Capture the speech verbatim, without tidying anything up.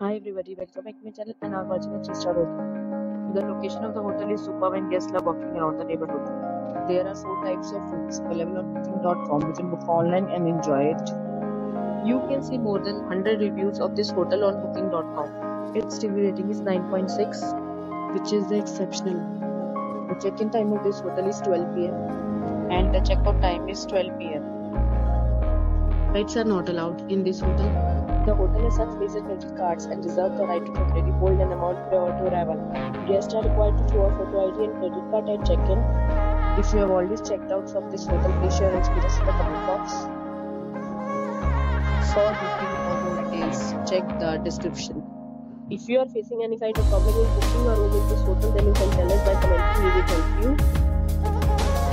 Hi everybody, welcome back to my channel and I'm watching Chisra Road. The location of the hotel is superb and guests love walking around the neighborhood. There are four types of foods available on booking dot com. You can book online and enjoy it. You can see more than one hundred reviews of this hotel on booking dot com. Its review rating is nine point six, which is exceptional. The check-in time of this hotel is twelve p m and the check-out time is twelve p m Pets are not allowed in this hotel. The hotel accepts Visa credit cards and reserves the right to temporarily hold an amount prior to arrival. Guests are required to show a photo I D and credit card at check-in. If you have always checked out from this hotel, please share your experience in the comment box. For booking or room details, check the description. If you are facing any kind of problem in booking or room in this hotel, then you can tell us by commenting. We will help you.